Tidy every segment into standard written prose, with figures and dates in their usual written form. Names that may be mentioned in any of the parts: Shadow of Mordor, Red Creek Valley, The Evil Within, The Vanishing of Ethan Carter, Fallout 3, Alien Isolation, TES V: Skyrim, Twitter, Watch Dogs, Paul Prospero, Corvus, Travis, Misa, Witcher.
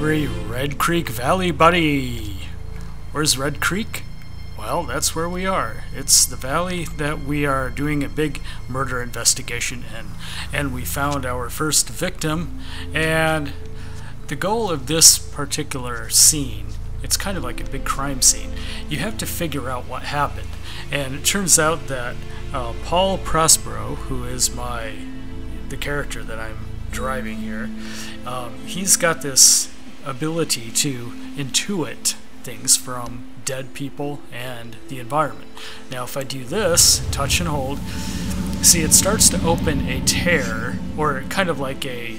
Discovery Red Creek Valley, buddy! Where's Red Creek? Well, that's where we are. It's the valley that we are doing a big murder investigation in. And we found our first victim. And the goal of this particular scene, it's kind of like a big crime scene. You have to figure out what happened. And it turns out that Paul Prospero, who is the character that I'm driving here, he's got this ability to intuit things from dead people and the environment. Now if I do this, touch and hold, see it starts to open a tear, or kind of like a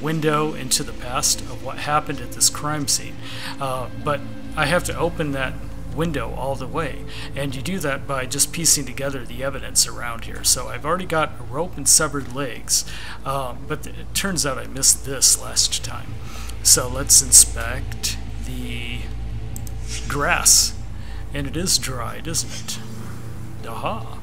window into the past of what happened at this crime scene. But I have to open that window all the way, and you do that by just piecing together the evidence around here. So I've already got a rope and severed legs, but it turns out I missed this last time. So let's inspect the grass, and it is dried, isn't it? Aha.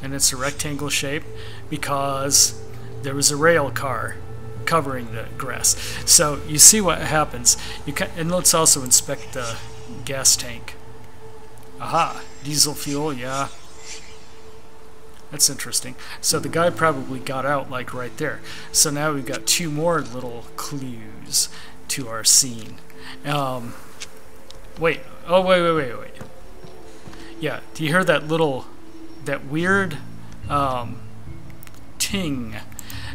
And it's a rectangle shape because there was a rail car covering the grass. So you see what happens. And let's also inspect the gas tank. Aha, diesel fuel, yeah. That's interesting. So the guy probably got out like right there. So now we've got two more little clues to our scene. Wait. Yeah, do you hear that weird ting?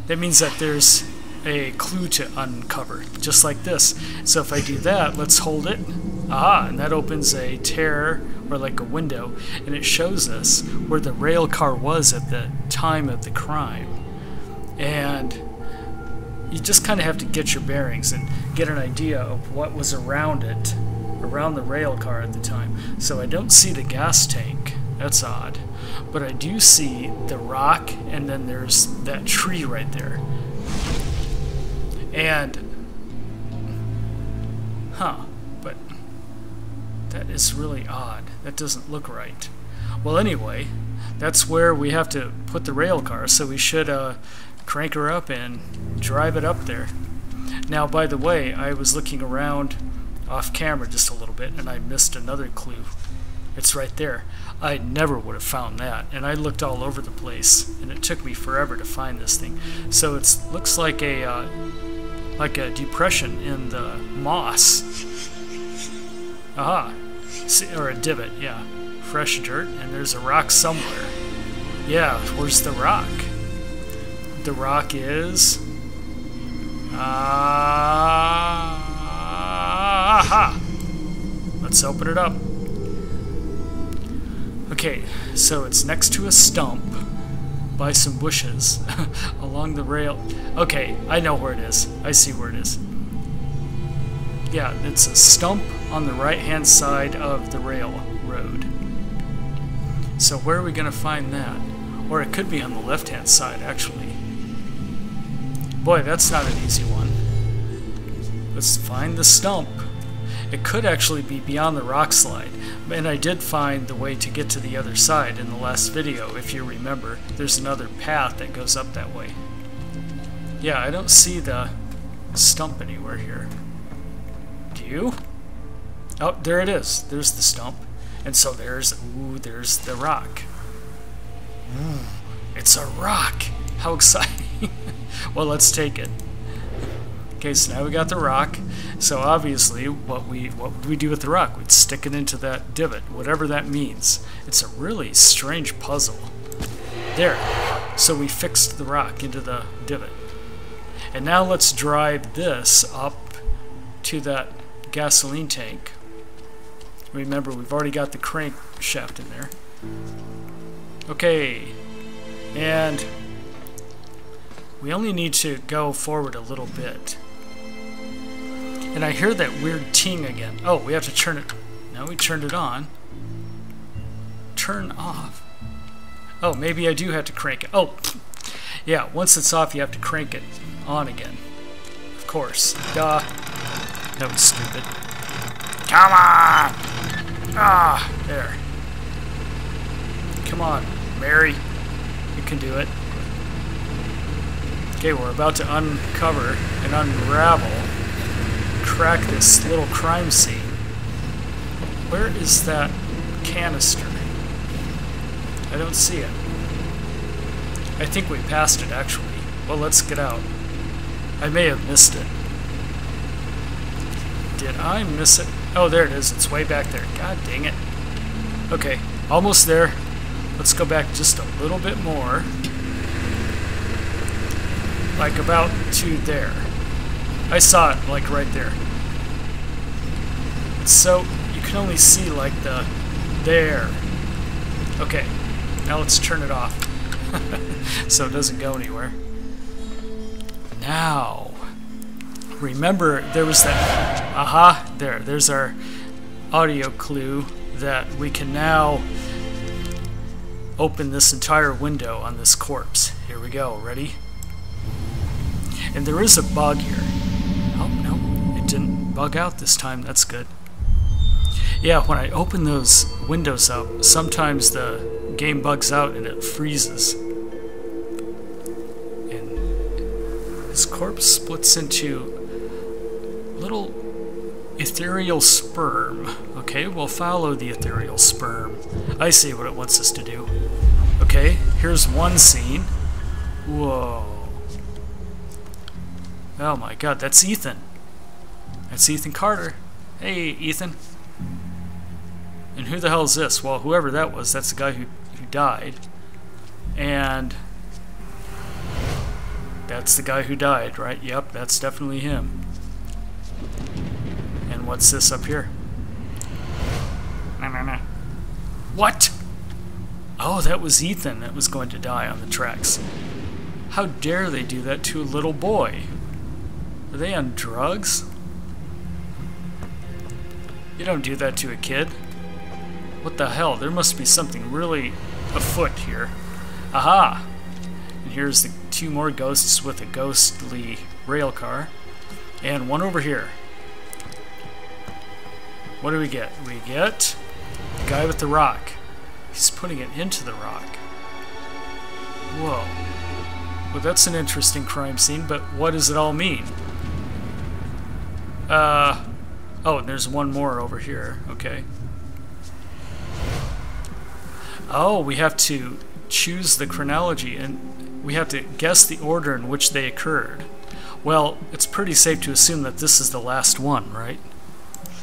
That means that there's a clue to uncover, just like this. So if I do that, let's hold it. Ah, and that opens a tear, or like a window, and it shows us where the rail car was at the time of the crime. And you just kind of have to get your bearings and get an idea of what was around it, around the rail car at the time. So I don't see the gas tank. That's odd. But I do see the rock, and then there's that tree right there. And, but that is really odd. That doesn't look right. Well, anyway, that's where we have to put the rail car, so we should crank her up and drive it up there. Now, by the way, I was looking around off camera just a little bit, and I missed another clue. It's right there. I never would have found that, and I looked all over the place, and it took me forever to find this thing. So it looks like a depression in the moss. Aha, or a divot, yeah. Fresh dirt, and there's a rock somewhere. Yeah, where's the rock? The rock is... aha! Let's open it up. Okay, so it's next to a stump by some bushes along the rail. Okay, I know where it is. I see where it is. Yeah, it's a stump on the right-hand side of the railroad. So where are we going to find that? Or it could be on the left-hand side, actually. Boy, that's not an easy one. Let's find the stump. It could actually be beyond the rock slide. And I did find the way to get to the other side in the last video, if you remember. There's another path that goes up that way. Yeah, I don't see the stump anywhere here. Do you? Oh, there it is. There's the stump. And so there's the rock. Ooh, it's a rock! How exciting! Well, let's take it. Okay, so now we got the rock. So obviously, what would we do with the rock? We'd stick it into that divot, whatever that means. It's a really strange puzzle. There. So we fixed the rock into the divot. And now let's drive this up to that gasoline tank. Remember, we've already got the crankshaft in there. Okay. And we only need to go forward a little bit. And I hear that weird ting again. Oh, we have to turn it. No, we turned it on. Turn off. Oh, maybe I do have to crank it. Oh, yeah, once it's off, you have to crank it on again. Of course. Duh. That was stupid. Come on! Ah, there. Come on, Mary. You can do it. Okay, we're about to uncover and unravel, crack this little crime scene. Where is that canister? I don't see it. I think we passed it, actually. Well, let's get out. I may have missed it. Did I miss it? Oh, there it is. It's way back there. God dang it. Okay, almost there. Let's go back just a little bit more. Like about to there. I saw it, like, right there. So, you can only see, like, the... there. Okay, now let's turn it off. So it doesn't go anywhere. Now, remember, there was that... aha, there's our audio clue that we can now open this entire window on this corpse. Here we go, ready? And there is a bug here. Oh, no, it didn't bug out this time, that's good. Yeah, when I open those windows up, sometimes the game bugs out and it freezes. And this corpse splits into little ethereal sperm. Okay, we'll follow the ethereal sperm. I see what it wants us to do. Okay, here's one scene. Whoa. Oh my god, that's Ethan. That's Ethan Carter. Hey, Ethan. And who the hell is this? Well, whoever that was, that's the guy who died. And that's the guy who died, right? Yep, that's definitely him. And what's this up here? No. What? Oh, that was Ethan that was going to die on the tracks. How dare they do that to a little boy? Are they on drugs? You don't do that to a kid. What the hell? There must be something really afoot here. Aha! And here's the two more ghosts with a ghostly rail car. And one over here. What do we get? We get the guy with the rock. He's putting it into the rock. Whoa. Well, that's an interesting crime scene, but what does it all mean? Oh, and there's one more over here. Okay. Oh, we have to choose the chronology, and we have to guess the order in which they occurred. Well, it's pretty safe to assume that this is the last one, right?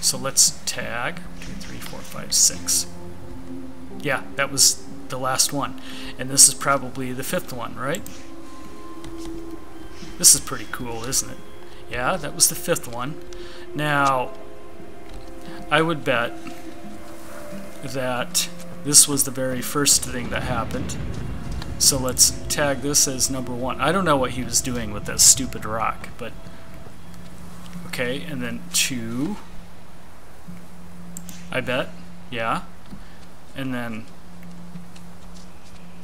So let's tag 2, 3, 4, 5, 6. Yeah, that was the last one. And this is probably the fifth one, right? This is pretty cool, isn't it? Yeah, that was the fifth one. Now, I would bet that this was the very first thing that happened. So let's tag this as number one. I don't know what he was doing with that stupid rock, but... okay, and then 2. I bet. Yeah. And then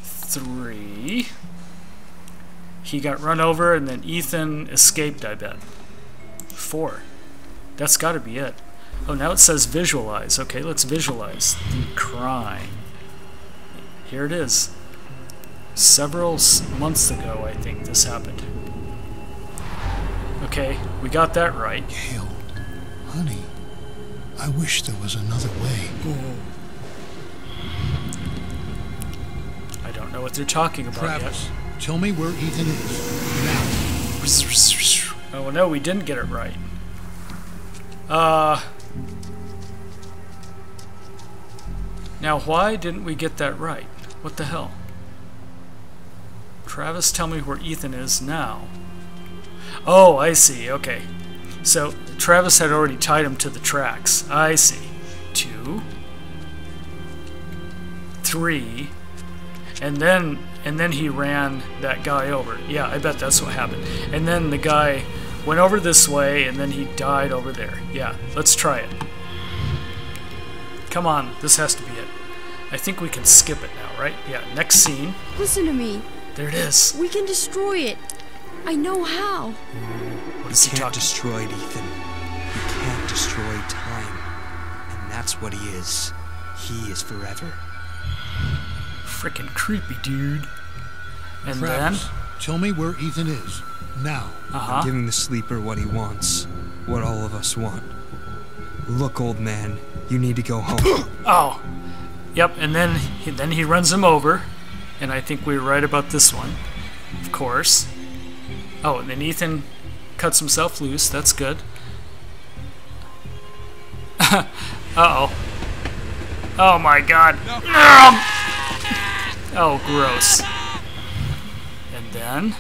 3. He got run over, and then Ethan escaped, I bet. 4. That's got to be it. Oh, now it says visualize. Okay, let's visualize the crime. Here it is. Several months ago, I think, this happened. Okay, we got that right. Gail, honey, I wish there was another way. I don't know what they're talking about yet. Travis, tell me where Ethan is now. Oh, no, we didn't get it right. Now, why didn't we get that right? What the hell? Travis, tell me where Ethan is now. Oh, I see. Okay. So, Travis had already tied him to the tracks. I see. 2, 3... And then he ran that guy over. Yeah, I bet that's what happened. And then the guy went over this way, and then he died over there. Yeah, let's try it. Come on, this has to be it. I think we can skip it now, right? Yeah, next scene. Listen to me. There it is. We can destroy it. I know how. What is he talking? You can't destroy it, Ethan. You can't destroy time. And that's what he is. He is forever. Frickin' creepy, dude. And Travis, then... Tell me where Ethan is, now. I'm giving the sleeper what he wants, what all of us want. Look, old man, you need to go home. Oh, yep, and then he runs him over, and I think we were right about this one, of course. Oh, and then Ethan cuts himself loose, that's good. Uh-oh. Oh my god. No. Oh, gross. And then...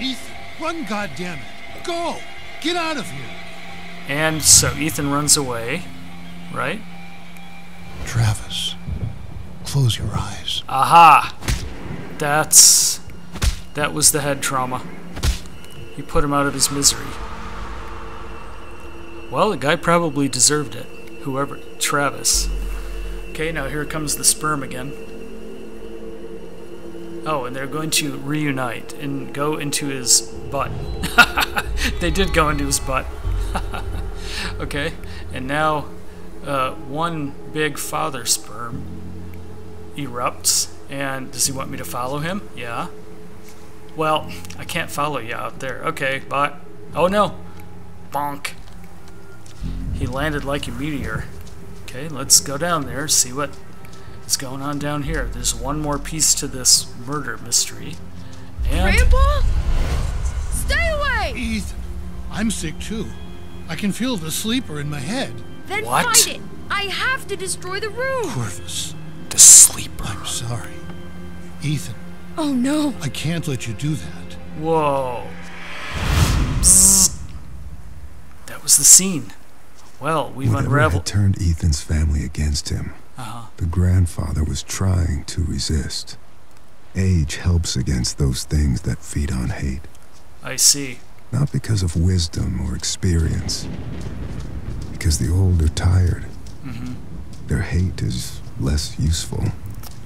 Ethan, run, goddammit. Go! Get out of here! And so Ethan runs away, right? Travis, close your eyes. Aha! That's... that was the head trauma. He put him out of his misery. Well, the guy probably deserved it. Whoever, Travis. Okay, now here comes the sperm again. Oh, and they're going to reunite and go into his butt. They did go into his butt. Okay, and now one big father sperm erupts. And does he want me to follow him? Yeah. Well, I can't follow you out there. Okay, bye. Oh no! Bonk! He landed like a meteor. Okay, let's go down there, see what is going on down here. There's one more piece to this murder mystery. And... Grandpa? Stay away! Ethan, I'm sick too. I can feel the sleeper in my head. Then what? Find it! I have to destroy the room! Corvus. The sleeper. I'm sorry. Ethan. Oh no. I can't let you do that. Whoa. Psst. That was the scene. Well, we've unraveled. Whatever had turned Ethan's family against him. The grandfather was trying to resist. Age helps against those things that feed on hate. I see. Not because of wisdom or experience. Because the old are tired. Their hate is less useful.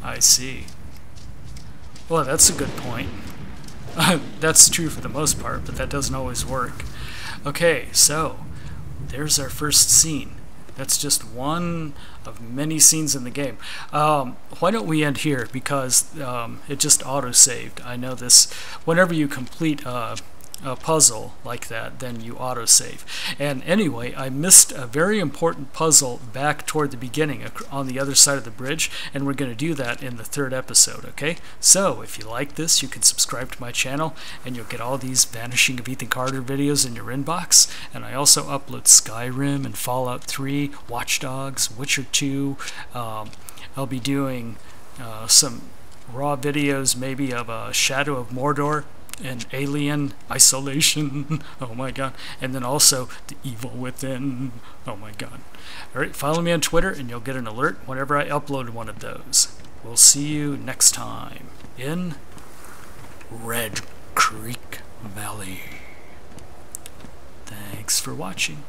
I see. Well, that's a good point. That's true for the most part, but that doesn't always work. Okay, so... there's our first scene. That's just one of many scenes in the game. Why don't we end here? Because it just auto-saved. I know this. Whenever you complete a puzzle like that, then you auto-save. And anyway, I missed a very important puzzle back toward the beginning on the other side of the bridge, and we're going to do that in the third episode, okay? So, if you like this, you can subscribe to my channel, and you'll get all these Vanishing of Ethan Carter videos in your inbox, and I also upload Skyrim and Fallout 3, Watch Dogs, Witcher 2, I'll be doing some raw videos maybe of Shadow of Mordor, and Alien Isolation, oh my god, and then also The Evil Within, oh my god. Alright, follow me on Twitter and you'll get an alert whenever I upload one of those. We'll see you next time in Red Creek Valley. Thanks for watching.